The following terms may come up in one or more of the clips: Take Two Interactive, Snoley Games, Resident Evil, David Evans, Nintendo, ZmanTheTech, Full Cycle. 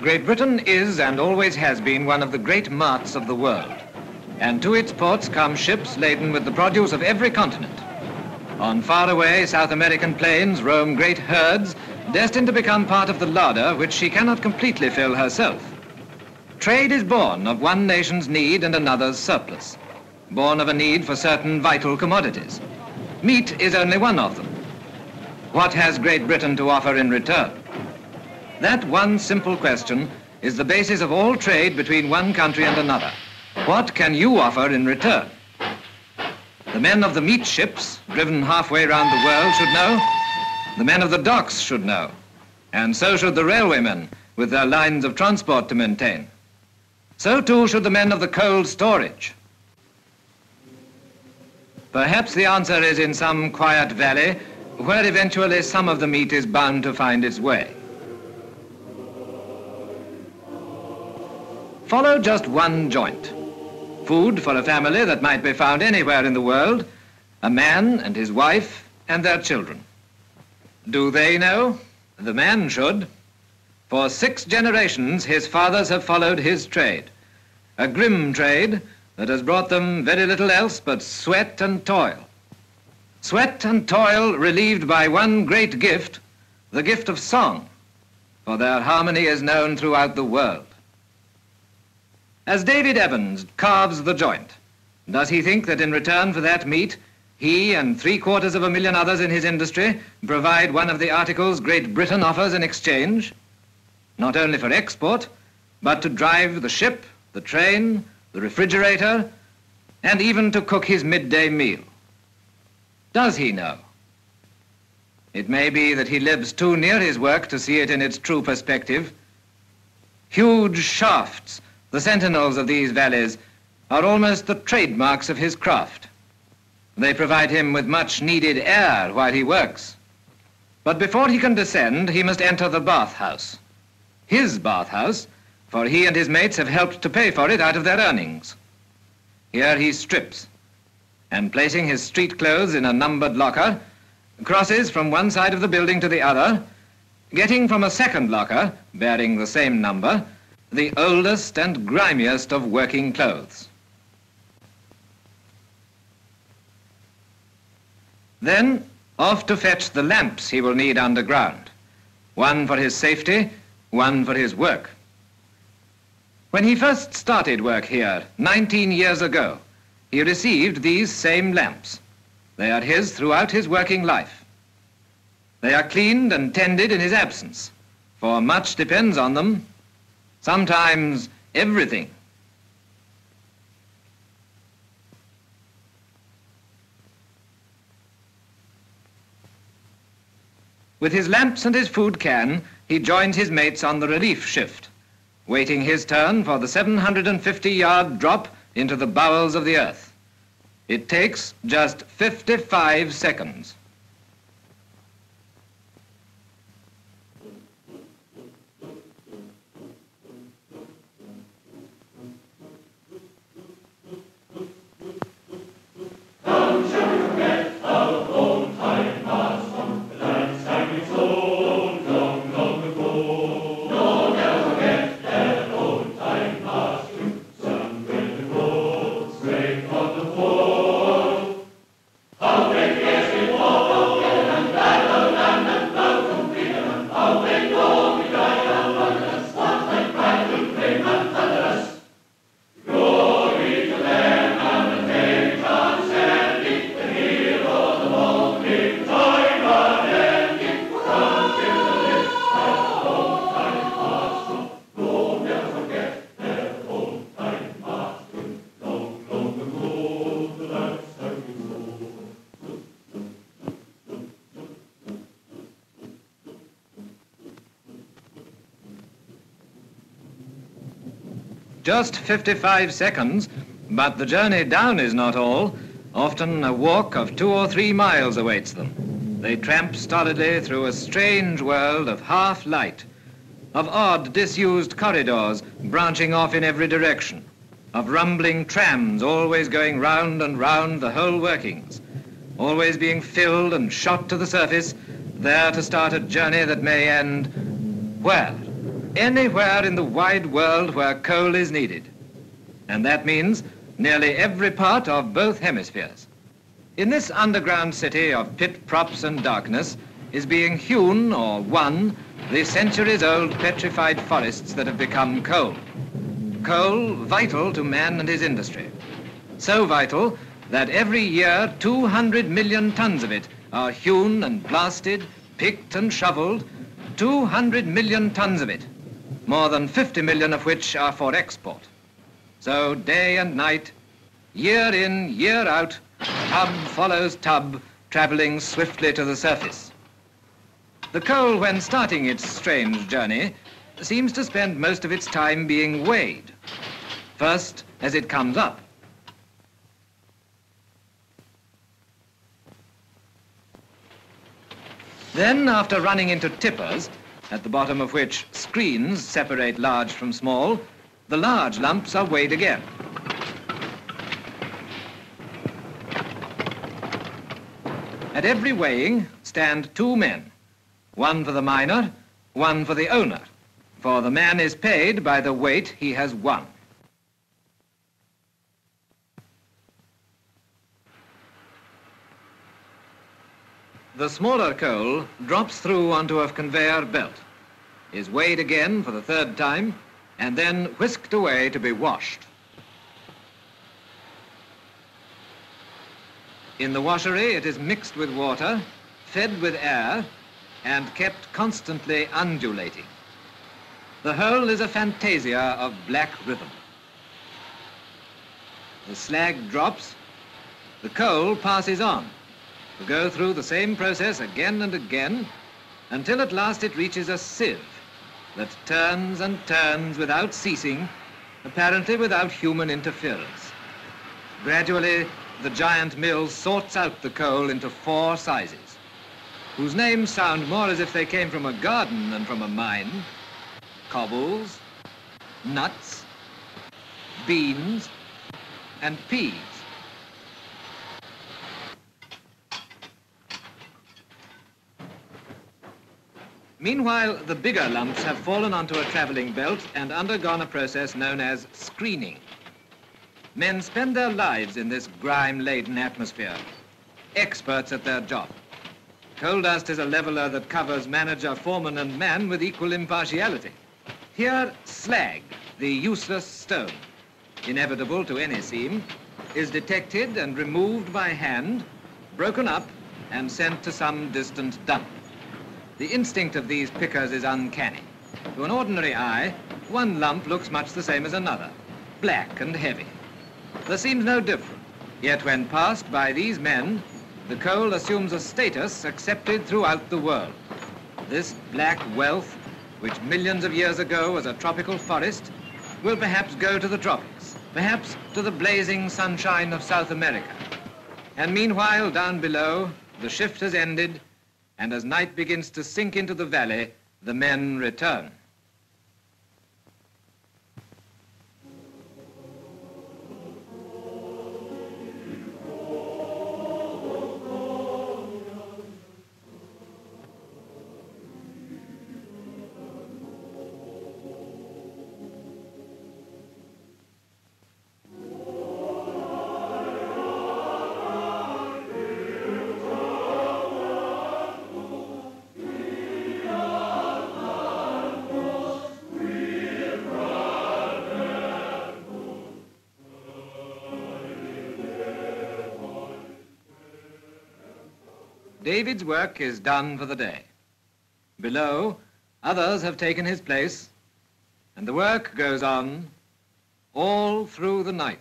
Great Britain is and always has been one of the great marts of the world, and to its ports come ships laden with the produce of every continent. On faraway South American plains roam great herds, destined to become part of the larder which she cannot completely fill herself. Trade is born of one nation's need and another's surplus, born of a need for certain vital commodities. Meat is only one of them. What has Great Britain to offer in return? That one simple question is the basis of all trade between one country and another. What can you offer in return? The men of the meat ships, driven halfway round the world, should know. The men of the docks should know. And so should the railwaymen, with their lines of transport to maintain. So too should the men of the cold storage. Perhaps the answer is in some quiet valley, where eventually some of the meat is bound to find its way. Follow just one joint. Food for a family that might be found anywhere in the world, a man and his wife and their children. Do they know? The man should. For 6 generations, his fathers have followed his trade, a grim trade that has brought them very little else but sweat and toil. Sweat and toil relieved by one great gift, the gift of song, for their harmony is known throughout the world. As David Evans carves the joint, does he think that in return for that meat, he and 750,000 others in his industry provide one of the articles Great Britain offers in exchange? Not only for export, but to drive the ship, the train, the refrigerator, and even to cook his midday meal. Does he know? It may be that he lives too near his work to see it in its true perspective. Huge shafts, the sentinels of these valleys, are almost the trademarks of his craft. They provide him with much needed air while he works. But before he can descend, he must enter the bathhouse. His bathhouse, for he and his mates have helped to pay for it out of their earnings. Here he strips, and placing his street clothes in a numbered locker, crosses from one side of the building to the other, getting from a second locker, bearing the same number, the oldest and grimiest of working clothes. Then, off to fetch the lamps he will need underground, one for his safety, one for his work. When he first started work here, 19 years ago, he received these same lamps. They are his throughout his working life. They are cleaned and tended in his absence, for much depends on them. Sometimes everything. With his lamps and his food can, he joins his mates on the relief shift, waiting his turn for the 750-yard drop into the bowels of the earth. It takes just 55 seconds. Just 55 seconds, but the journey down is not all. Often a walk of 2 or 3 miles awaits them. They tramp stolidly through a strange world of half light, of odd disused corridors branching off in every direction, of rumbling trams always going round and round the whole workings, always being filled and shot to the surface, there to start a journey that may end where? Anywhere in the wide world where coal is needed. And that means nearly every part of both hemispheres. In this underground city of pit props and darkness is being hewn or won the centuries-old petrified forests that have become coal. Coal vital to man and his industry. So vital that every year 200 million tons of it are hewn and blasted, picked and shoveled, 200 million tons of it, more than 50 million of which are for export. So day and night, year in, year out, tub follows tub, travelling swiftly to the surface. The coal, when starting its strange journey, seems to spend most of its time being weighed, first as it comes up. Then, after running into tippers, at the bottom of which screens separate large from small, the large lumps are weighed again. At every weighing stand two men, one for the miner, one for the owner, for the man is paid by the weight he has won. The smaller coal drops through onto a conveyor belt, is weighed again for the third time, and then whisked away to be washed. In the washery, it is mixed with water, fed with air, and kept constantly undulating. The whole is a fantasia of black rhythm. The slag drops, the coal passes on, to go through the same process again and again, until at last it reaches a sieve that turns and turns without ceasing, apparently without human interference. Gradually, the giant mill sorts out the coal into four sizes, whose names sound more as if they came from a garden than from a mine: cobbles, nuts, beans, and peas. Meanwhile, the bigger lumps have fallen onto a travelling belt and undergone a process known as screening. Men spend their lives in this grime-laden atmosphere, experts at their job. Coal dust is a leveller that covers manager, foreman, and man with equal impartiality. Here, slag, the useless stone, inevitable to any seam, is detected and removed by hand, broken up, and sent to some distant dump. The instinct of these pickers is uncanny. To an ordinary eye, one lump looks much the same as another, black and heavy. There seems no difference, yet when passed by these men, the coal assumes a status accepted throughout the world. This black wealth, which millions of years ago was a tropical forest, will perhaps go to the tropics, perhaps to the blazing sunshine of South America. And meanwhile, down below, the shift has ended, and as night begins to sink into the valley, the men return. David's work is done for the day. Below, others have taken his place, and the work goes on all through the night.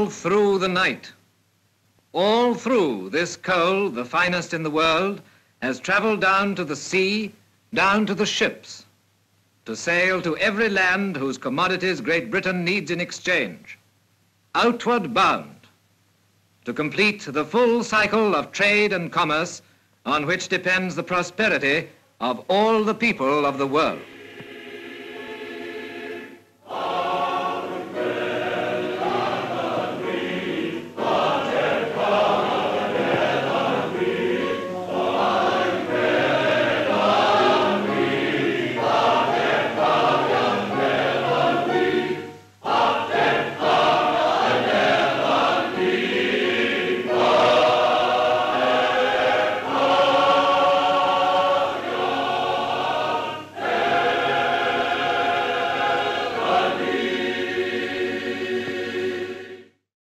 all through the night. All through this coal, the finest in the world, has traveled down to the sea, down to the ships, to sail to every land whose commodities Great Britain needs in exchange, outward bound, to complete the full cycle of trade and commerce on which depends the prosperity of all the people of the world.